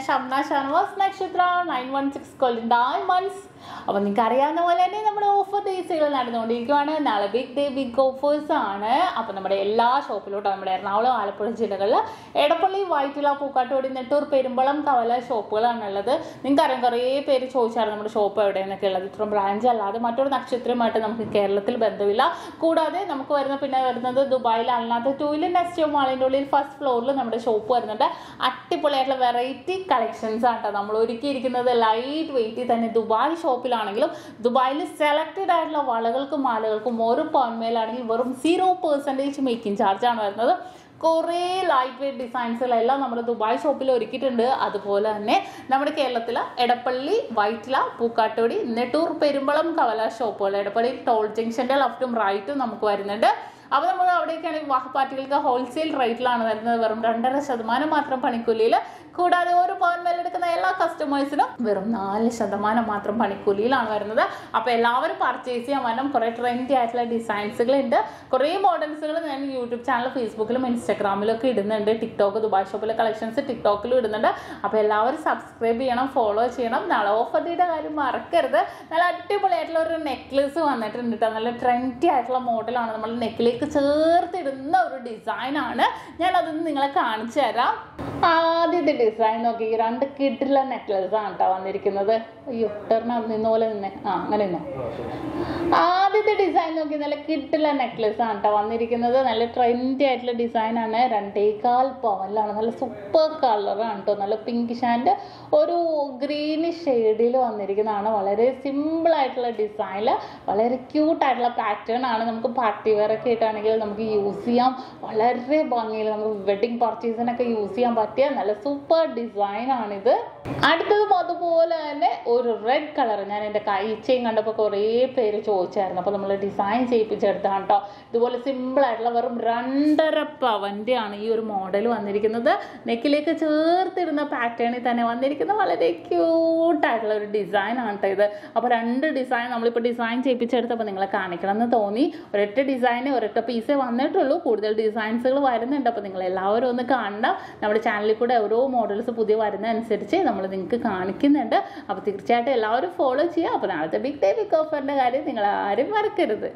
ഞാൻ ഷംന ഷാൻവാസ് നക്ഷത്ര 916 Gold and Diamonds. അപ്പോൾ നിങ്ങൾക്ക് അറിയാവുന്ന പോലെ തന്നെ നമ്മുടെ ഓഫർ ഡേയ്സുകൾ നടന്നുകൊണ്ടിരിക്കുകയാണ്. നാളെ ബിഗ് ഡേ ബിഗ് ഓഫേഴ്സ് ആണ്. അപ്പോൾ നമ്മുടെ എല്ലാ ഷോപ്പിലോട്ടും നമ്മുടെ എറണാകുളം ആലപ്പുഴ ജില്ലകളിൽ എടപ്പള്ളി വൈറ്റില പൂക്കാട്ടോടി നെട്ടൂർ പെരുമ്പളം കവല ഷോപ്പുകളാണുള്ളത്. നിങ്ങൾക്കറിയാം കുറേ പേര് ചോദിച്ചായിരുന്നു നമ്മുടെ ഷോപ്പ് എവിടെയെന്നൊക്കെ ഉള്ളത്. ഇത്ര ബ്രാഞ്ച് അല്ലാതെ മറ്റൊരു നക്ഷത്രമായിട്ട് നമുക്ക് കേരളത്തിൽ ബന്ധമില്ല. കൂടാതെ നമുക്ക് വരുന്നത് ദുബായിൽ അല്ലാത്ത ടൂയിൽ നെക്സ്റ്റ് മാളിൻ്റെ ഉള്ളിൽ ഫസ്റ്റ് ഫ്ലോറിൽ നമ്മുടെ ഷോപ്പ് വരുന്നുണ്ട്. അടിപൊളിയായിട്ടുള്ള വെറൈറ്റി കളക്ഷൻസ് ആണ് കേട്ടോ നമ്മൾ ഒരുക്കിയിരിക്കുന്നത്. ലൈറ്റ് വെയിറ്റിൽ തന്നെ ദുബായ് ഷോപ്പിലാണെങ്കിലും ദുബായിൽ സെലക്റ്റഡ് ആയിട്ടുള്ള വളകൾക്കും മാലകൾക്കും ഓരോ പൗൺമേലാണെങ്കിൽ വെറും 0% മേക്കിംഗ് ചാർജാണ് വരുന്നത്. കുറേ ലൈറ്റ് വെയ്റ്റ് ഡിസൈൻസുകളെല്ലാം നമ്മുടെ ദുബായ് ഷോപ്പിൽ ഒരുക്കിയിട്ടുണ്ട്. അതുപോലെ തന്നെ നമ്മുടെ കേരളത്തിൽ എടപ്പള്ളി വൈറ്റില പൂക്കാട്ടോടി നെട്ടൂർ പെരുമ്പളം കവല ഷോപ്പുകൾ എടപ്പള്ളി ടോൾ ജംഗ്ഷൻ്റെ ലെഫ്റ്റും റൈറ്റും നമുക്ക് വരുന്നുണ്ട്. അപ്പോൾ നമ്മൾ അവിടെയൊക്കെയാണ് വിവാഹ പാർട്ടികൾക്ക് ഹോൾസെയിൽ റേറ്റിലാണ് വരുന്നത്. വെറും 2.5% മാത്രം പണിക്കൂലിയിൽ. കൂടാതെ ഒരു പവൻ മേലെടുക്കുന്ന എല്ലാ കസ്റ്റമേഴ്സിനും വെറും 4% മാത്രം പണിക്കൂലിയിലാണ് വരുന്നത്. അപ്പോൾ എല്ലാവരും പർച്ചേസ് ചെയ്യാൻ വരണം. കുറേ ട്രെൻഡി ആയിട്ടുള്ള ഡിസൈൻസുകളുണ്ട്. കുറേ മോഡൽസുകൾ ഞാൻ യൂട്യൂബ് ചാനൽ ഫേസ്ബുക്കിലും ഇൻസ്റ്റാഗ്രാമിലും ഒക്കെ ഇടുന്നുണ്ട്. ടിക്ടോക്ക് ദുബായ് ഷോപ്പിലെ കളക്ഷൻസ് ടിക്ടോക്കിലും ഇടുന്നുണ്ട്. അപ്പോൾ എല്ലാവരും സബ്സ്ക്രൈബ് ചെയ്യണം, ഫോളോ ചെയ്യണം. നാളെ ഓഫർ ഡേയുടെ കാര്യം മറക്കരുത്. നല്ല അടിപൊളിയായിട്ടുള്ള ഒരു നെക്ലസ് വന്നിട്ടുണ്ട് കേട്ടോ. നല്ല ട്രെൻഡി ആയിട്ടുള്ള മോഡലാണ്. നമ്മൾ നെക്കിലേക്ക് ചേർത്തിടുന്ന ഒരു ഡിസൈനാണ്. ഞാനതൊന്ന് നിങ്ങളെ കാണിച്ചു തരാം. ആദ്യത്തെ ഡിസൈൻ നോക്കി. ഈ 2 കിഡിലെ നെക്ലസ് ആണ് കേട്ടോ വന്നിരിക്കുന്നത്. അയ്യോ ടർണ നിന്ന പോലെ നിന്നെ ആ അങ്ങനെ നിന്നോ. ആദ്യത്തെ ഡിസൈൻ നോക്കി. നല്ല കിഡിലെ നെക്ലസ് ആണ് കേട്ടോ വന്നിരിക്കുന്നത്. നല്ല ട്രെൻഡി ആയിട്ടുള്ള ഡിസൈനാണ്. 2.25 പവനിലാണ്. നല്ല സൂപ്പർ കളറാണ് കേട്ടോ. നല്ല പിങ്കിഷ് ആൻഡ് ഒരു ഗ്രീനിഷ് ഷെയ്ഡിൽ വന്നിരിക്കുന്നതാണ്. വളരെ സിമ്പിൾ ആയിട്ടുള്ള ഡിസൈനിൽ വളരെ ക്യൂട്ടായിട്ടുള്ള പാറ്റേൺ ആണ്. നമുക്ക് പാർട്ടി വെയർ ഒക്കെ ആയിട്ടാണെങ്കിൽ നമുക്ക് യൂസ് ചെയ്യാം. വളരെ ഭംഗിയിൽ നമുക്ക് വെഡിങ് പർച്ചേസിനൊക്കെ യൂസ് ചെയ്യാൻ പറ്റിയ നല്ല സൂപ്പർ ഡിസൈനാണിത്. അടുത്തതും അതുപോലെ തന്നെ ഒരു റെഡ് കളർ. ഞാൻ എൻ്റെ കൈച്ചയും കണ്ടപ്പോൾ കുറേ പേര് ചോദിച്ചായിരുന്നു. അപ്പോൾ നമ്മൾ ഡിസൈൻ ചെയ്യിപ്പിച്ചെടുത്താണ് കേട്ടോ. ഇതുപോലെ സിമ്പിളായിട്ടുള്ള വെറും 2.5 പവൻ്റെ ആണ് ഈ ഒരു മോഡൽ വന്നിരിക്കുന്നത്. നെക്കിലേക്ക് ചേർത്തിരുന്ന പാറ്റേണിൽ തന്നെ വന്നിരിക്കുന്ന വളരെ ക്യൂട്ടായിട്ടുള്ള ഒരു ഡിസൈനാണ് കേട്ടോ ഇത്. അപ്പോൾ 2 ഡിസൈൻ നമ്മളിപ്പോൾ ഡിസൈൻ ചെയ്യിപ്പിച്ചെടുത്തപ്പോൾ നിങ്ങളെ കാണിക്കണം എന്ന് തോന്നി. ഒരൊറ്റ ഡിസൈന് ഒരൊറ്റ പീസേ വന്നിട്ടുള്ളൂ. കൂടുതൽ ഡിസൈൻസുകൾ വരുന്നുണ്ട്. അപ്പോൾ നിങ്ങളെല്ലാവരും ഒന്ന് കാണണം. നമ്മുടെ ചാനലിൽ കൂടെ ഓരോ മോഡൽസ് പുതിയ വരുന്നതനുസരിച്ച് നമ്മൾ നിങ്ങൾക്ക് കാണിക്കുന്നുണ്ട്. അപ്പോൾ തീർച്ചയായിട്ടും എല്ലാവരും ഫോളോ ചെയ്യുക. അപ്പോൾ നാളത്തെ ബിഗ് ഡേ ബിഗ് ഓഫറിൻ്റെ കാര്യം നിങ്ങൾ ആരും മറക്കരുത്.